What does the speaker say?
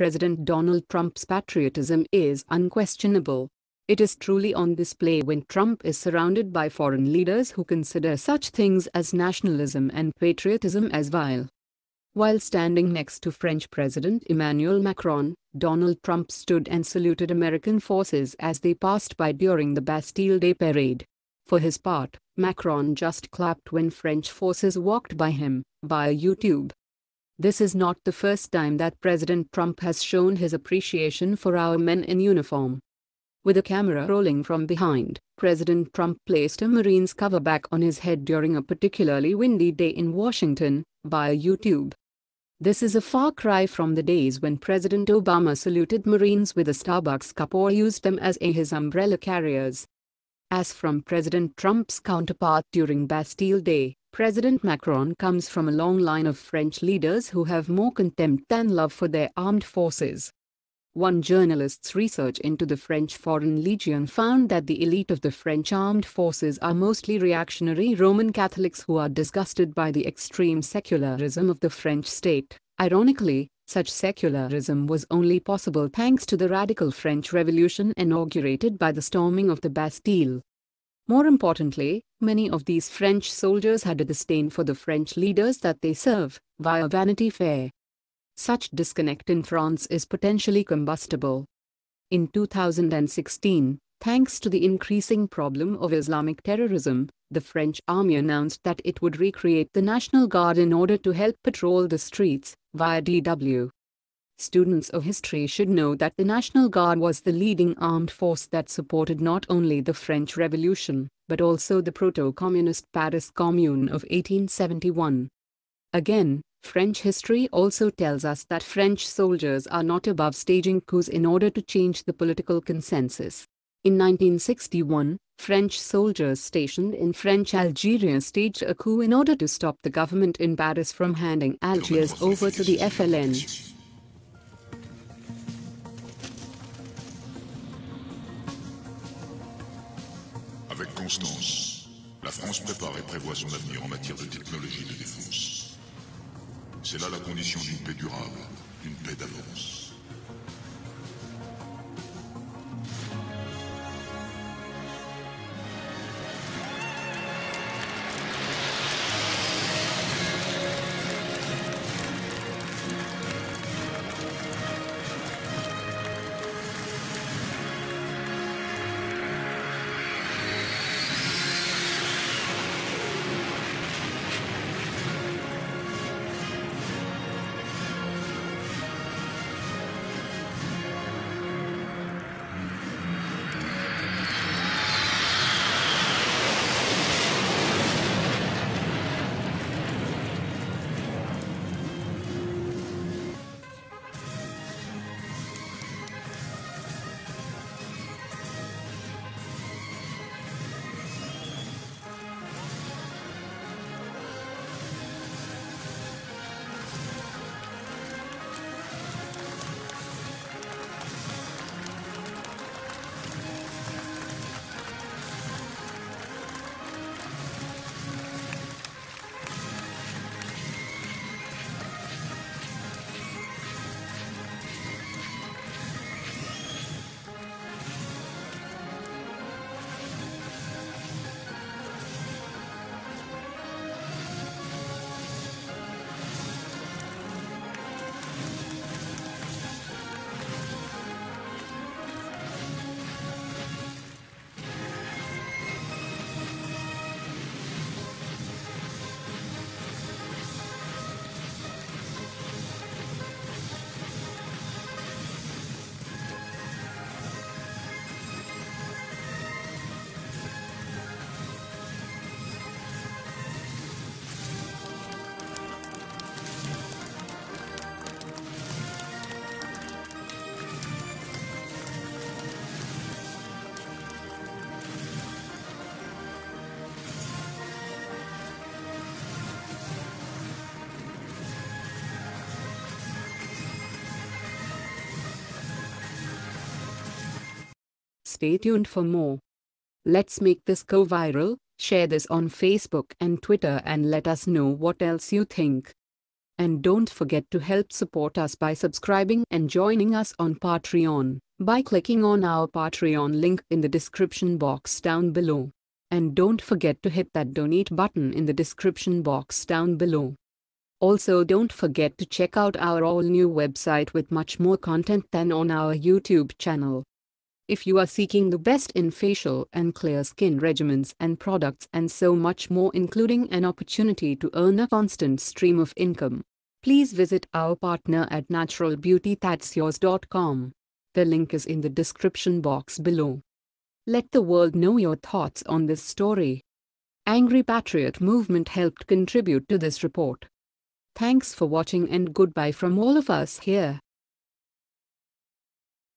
President Donald Trump's patriotism is unquestionable. It is truly on display when Trump is surrounded by foreign leaders who consider such things as nationalism and patriotism as vile. While standing next to French President Emmanuel Macron, Donald Trump stood and saluted American forces as they passed by during the Bastille Day Parade. For his part, Macron just clapped when French forces walked by him, via YouTube. This is not the first time that President Trump has shown his appreciation for our men in uniform. With a camera rolling from behind, President Trump placed a Marine's cover back on his head during a particularly windy day in Washington, via YouTube. This is a far cry from the days when President Obama saluted Marines with a Starbucks cup or used them as his umbrella carriers. As from President Trump's counterpart during Bastille Day, President Macron comes from a long line of French leaders who have more contempt than love for their armed forces. One journalist's research into the French Foreign Legion found that the elite of the French armed forces are mostly reactionary Roman Catholics who are disgusted by the extreme secularism of the French state. Ironically, such secularism was only possible thanks to the radical French Revolution inaugurated by the storming of the Bastille. More importantly, many of these French soldiers had a disdain for the French leaders that they serve, via Vanity Fair. Such disconnect in France is potentially combustible. In 2016, thanks to the increasing problem of Islamic terrorism, the French army announced that it would recreate the National Guard in order to help patrol the streets, via DW. Students of history should know that the National Guard was the leading armed force that supported not only the French Revolution, but also the proto-communist Paris Commune of 1871. Again, French history also tells us that French soldiers are not above staging coups in order to change the political consensus. In 1961, French soldiers stationed in French Algeria staged a coup in order to stop the government in Paris from handing Algiers over to the FLN. Avec constance, la France prépare et prévoit son avenir en matière de technologie de défense. C'est là la condition d'une paix durable, d'une paix d'avance. Stay tuned for more. Let's make this go viral, share this on Facebook and Twitter and let us know what else you think. And don't forget to help support us by subscribing and joining us on Patreon, by clicking on our Patreon link in the description box down below. And don't forget to hit that donate button in the description box down below. Also, don't forget to check out our all-new website with much more content than on our YouTube channel. If you are seeking the best in facial and clear skin regimens and products and so much more, including an opportunity to earn a constant stream of income, please visit our partner at naturalbeautythat'syours.com. The link is in the description box below. Let the world know your thoughts on this story. Angry Patriot Movement helped contribute to this report. Thanks for watching and goodbye from all of us here.